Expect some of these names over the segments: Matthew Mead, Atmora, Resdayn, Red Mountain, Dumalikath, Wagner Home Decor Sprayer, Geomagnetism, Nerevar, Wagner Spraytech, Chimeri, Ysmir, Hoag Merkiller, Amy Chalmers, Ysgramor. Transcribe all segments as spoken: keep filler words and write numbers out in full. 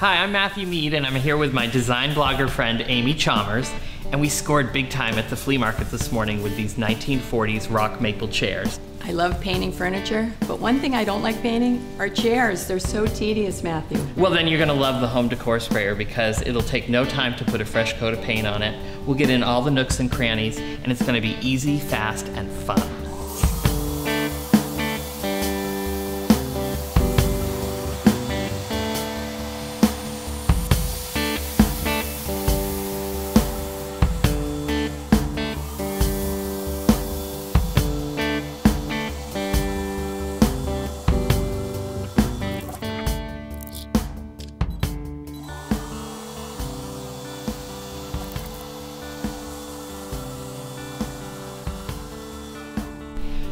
Hi, I'm Matthew Mead, and I'm here with my design blogger friend, Amy Chalmers, and we scored big time at the flea market this morning with these nineteen forties rock maple chairs. I love painting furniture, but one thing I don't like painting are chairs. They're so tedious, Matthew. Well, then you're gonna love the Home Decor Sprayer because it'll take no time to put a fresh coat of paint on it. We'll get in all the nooks and crannies, and it's gonna be easy, fast, and fun.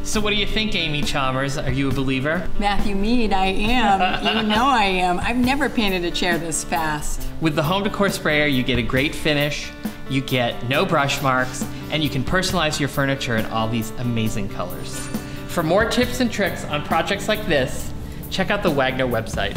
So what do you think, Amy Chalmers? Are you a believer? Matthew Mead, I am. You know I am. I've never painted a chair this fast. With the Home Decor Sprayer, you get a great finish, you get no brush marks, and you can personalize your furniture in all these amazing colors. For more tips and tricks on projects like this, check out the Wagner website.